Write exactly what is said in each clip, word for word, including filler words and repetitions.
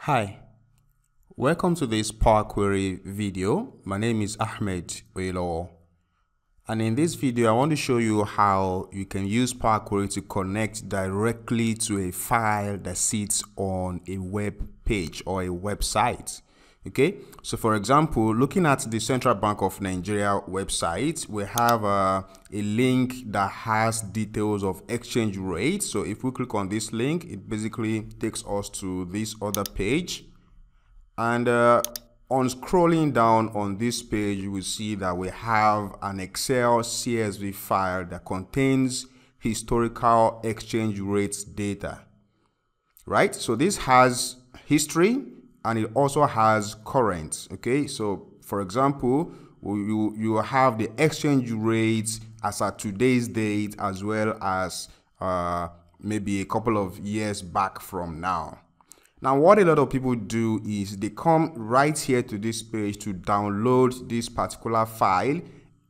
Hi, welcome to this Power Query video. My name is Ahmed Oyelawo, and in this video I want to show you how you can use Power Query to connect directly to a file that sits on a web page or a website. Okay, so for example, looking at the Central Bank of Nigeria website, we have uh, a link that has details of exchange rates. So if we click on this link, it basically takes us to this other page. And uh, on scrolling down on this page, you will see that we have an Excel C S V file that contains historical exchange rates data, right? So this has history, and it also has current. Okay, so for example, you, you have the exchange rates as at today's date, as well as uh, maybe a couple of years back from now. Now, what a lot of people do is they come right here to this page to download this particular file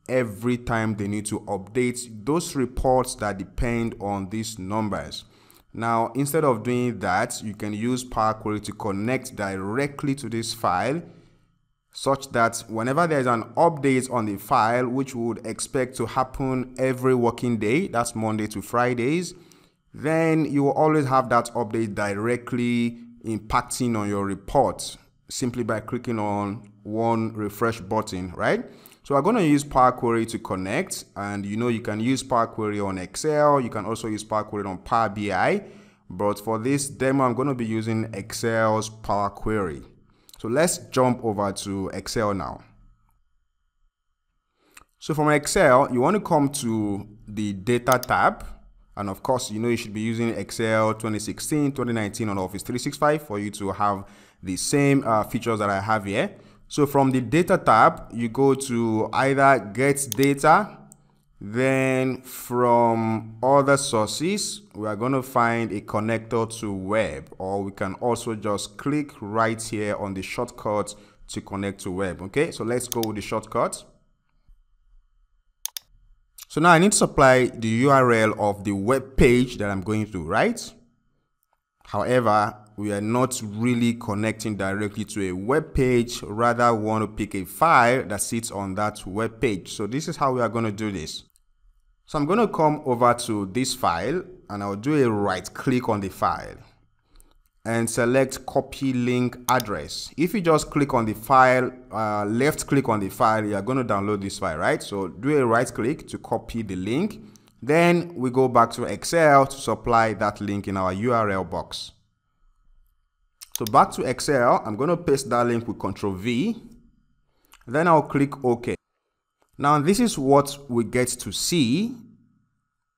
every time they need to update those reports that depend on these numbers. Now, instead of doing that, you can use Power Query to connect directly to this file such that whenever there is an update on the file, which we would expect to happen every working day, that's Monday to Fridays, then you will always have that update directly impacting on your report simply by clicking on one refresh button, right? So we're going to use Power Query to connect, and you know you can use Power Query on Excel, you can also use Power Query on Power B I, but for this demo I'm going to be using Excel's Power Query. So let's jump over to Excel now. So from Excel, you want to come to the Data tab, and of course you know you should be using Excel twenty sixteen, twenty nineteen on Office three sixty-five for you to have the same uh, features that I have here. So from the Data tab, you go to either Get Data, then from Other Sources, we are going to find a connector to Web, or we can also just click right here on the shortcut to connect to Web. Okay, so let's go with the shortcut. So now I need to supply the U R L of the web page that I'm going to, right? However, we are not really connecting directly to a web page, rather we want to pick a file that sits on that web page. So this is how we are going to do this. So I'm going to come over to this file, and I'll do a right click on the file and select copy link address. If you just click on the file, uh, left click on the file, you are going to download this file, right? So do a right click to copy the link. Then we go back to Excel to supply that link in our U R L box. So back to Excel, I'm going to paste that link with control V, then I'll click OK. Now this is what we get to see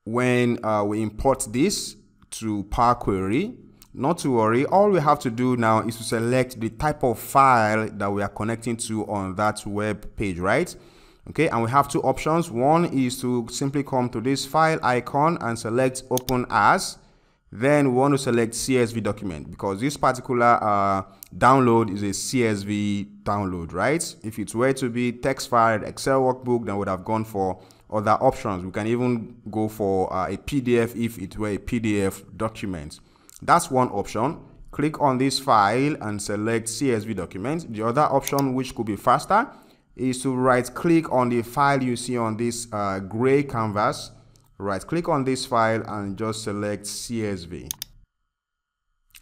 when uh, we import this to Power Query. Not to worry, all we have to do now is to select the type of file that we are connecting to on that web page, right? Okay, and we have two options. One is to simply come to this file icon and select Open As. Then we want to select C S V document, because this particular uh, download is a C S V download, right? If it were to be text file, Excel workbook, then would have gone for other options. We can even go for uh, a P D F if it were a P D F document. That's one option. Click on this file and select C S V document. The other option, which could be faster, is to right click on the file you see on this uh, gray canvas. Right click on this file and just select C S V,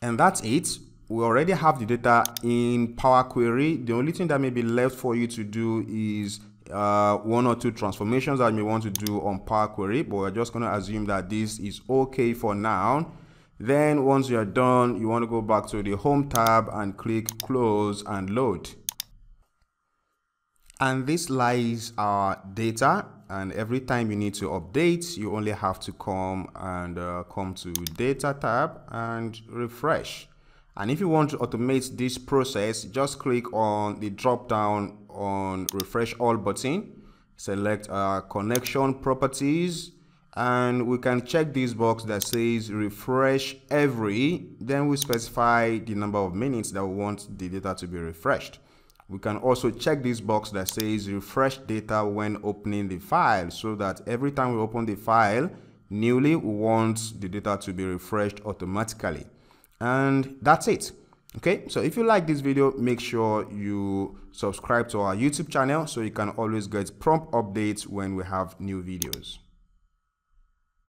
and that's it. We already have the data in Power Query. The only thing that may be left for you to do is uh, one or two transformations that you may want to do on Power Query, but we're just going to assume that this is okay for now. Then once you're done, you want to go back to the Home tab and click Close and Load. And this lies our data, and every time you need to update, you only have to come and uh, come to Data tab and refresh. And if you want to automate this process, just click on the drop down on Refresh All button, select uh, Connection Properties, and we can check this box that says Refresh Every, then we specify the number of minutes that we want the data to be refreshed. We can also check this box that says refresh data when opening the file, so that every time we open the file newly, we want the data to be refreshed automatically. And that's it. Okay, so if you like this video, make sure you subscribe to our YouTube channel so you can always get prompt updates when we have new videos.